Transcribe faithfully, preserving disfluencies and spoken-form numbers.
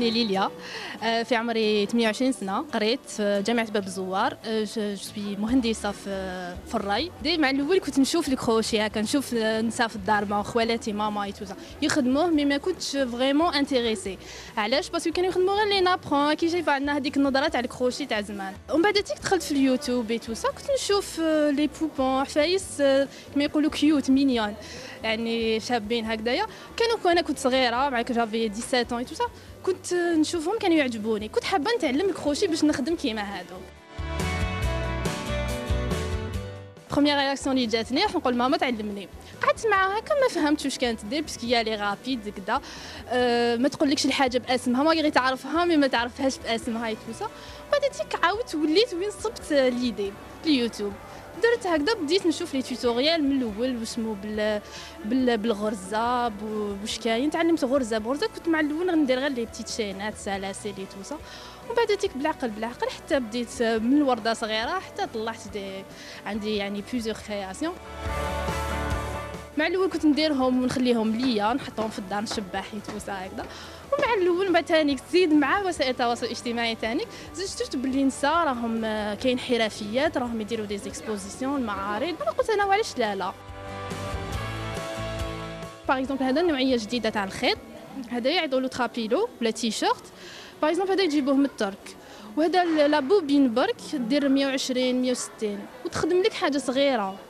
اسمي ليليا، في عمري ثمانية وعشرين سنه، قريت في جامعه باب الزوار، جو سوي مهندسه في في الراي. ديما الاول كنت نشوف الكروشيه، كنشوف النساء في الدار مع خوالاتي ماما يتوزا يخدموه، مي ما كنتش فريمون انتريسي. علاش؟ باسكو كانوا يخدموا غير لي نابرون، كي جايبه عندنا هذيك النظره تاع الكروشي تاع زمان. ومن بعد تيك دخلت في اليوتيوب يتوزا، كنت نشوف لي بوبون عفايس كما يقولوا كيوت مينيون، يعني شابين هكذايا. كانوا انا كنت صغيره معاك جافي سبعطاش عام يتوزا، كنت نشوفهم كانوا يعجبوني، كنت حابه نتعلم كروشي باش نخدم كيما هادو. بروميير رياكسيون اللي جاتني راح نقول ماما تعلمني، قعدت معاها هكا ما فهمتش واش كانت دير باسكو لي غابيد هكذا، أه ما تقولكش الحاجه باسمها، ما غير تعرفها مي ما تعرفهاش باسمها يتوزا. بعد تيك عاودت وليت وين صبت ليدي اليوتيوب، درت هكذا بديت نشوف لي توتوريال من الاول واسمو بال بالغرزه واش كاين. تعلمت غرزه بغرزه، كنت مع الاول غندير غير لي بتيت شينات سلاسل لي توسا، ومن بعد تيك بالعقل بالعقل حتى بديت من الورده صغيره حتى طلعت دي عندي يعني بليزيور كرياسيون. مع الاول كنت نديرهم ونخليهم ليا نحطهم في الدار نشبح يتوسا هكذا، ومع الاول مع تانيك تزيد مع وسائل التواصل الاجتماعي تانيك زدت شفت بلي النساء راهم كاين حرفيات، راهم يديروا دي زيكسبوزيسيون معارض، قلت انا وعلاش لا لا. باغ اكزومبل هذا نوعيه جديده تاع الخيط، هذا يعيطوا له ترابيلو ولا تيشيرت، باغ اكزومبل هذا يجيبوه من الترك، وهذا لابوبين برك دير مية وعشرين مية وستين وتخدم لك حاجه صغيره.